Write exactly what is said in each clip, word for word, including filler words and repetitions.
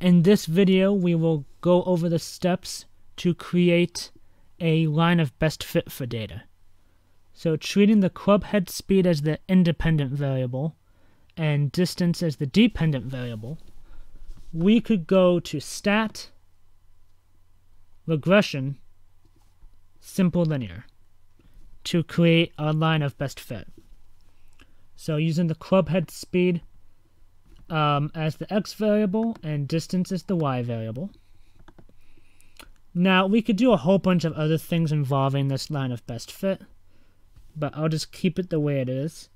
In this video, we will go over the steps to create a line of best fit for data. So treating the club head speed as the independent variable and distance as the dependent variable, we could go to stat, regression, simple linear to create our line of best fit. So using the club head speed um, as the x variable and distance as the y variable. Now we could do a whole bunch of other things involving this line of best fit, but I'll just keep it the way it is.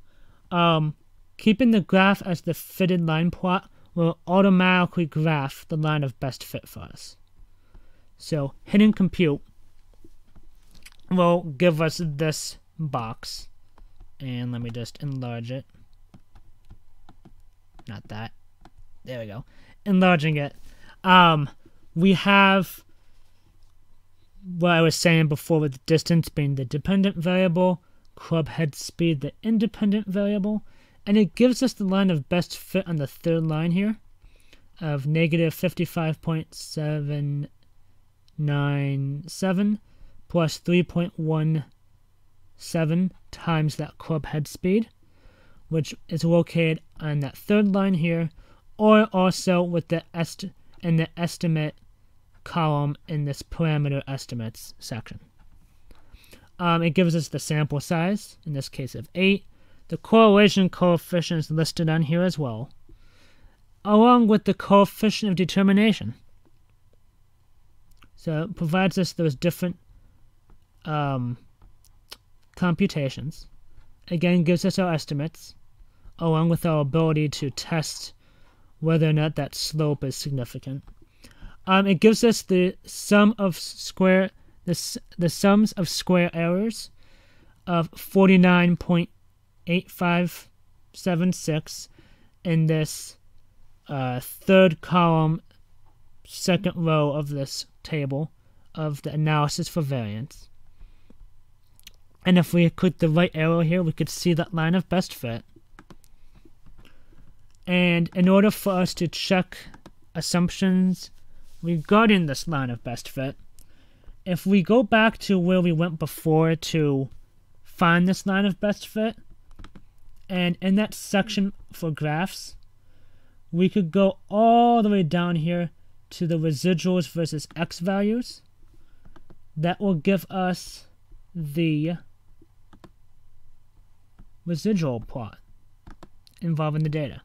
Um, keeping the graph as the fitted line plot will automatically graph the line of best fit for us. So hitting compute will give us this box, and let me just enlarge it. Not that. There we go. Enlarging it. Um, we have what I was saying before with distance being the dependent variable, club head speed the independent variable, and it gives us the line of best fit on the third line here of negative fifty-five point seven nine seven plus three point one seven times that club head speed, which is located on that third line here, or also with the est in the estimate column in this parameter estimates section. Um, it gives us the sample size, in this case of eight. The correlation coefficient is listed on here as well, along with the coefficient of determination. So it provides us those different um, computations. Again, gives us our estimates, along with our ability to test whether or not that slope is significant. Um, it gives us the sum of square the the sums of square errors of forty-nine point eight five seven six in this uh, third column, second row of this table of the analysis for variance. And if we click the right arrow here, we could see that line of best fit. And in order for us to check assumptions regarding this line of best fit, if we go back to where we went before to find this line of best fit, and in that section for graphs, we could go all the way down here to the residuals versus x values. That will give us the residual plot involving the data.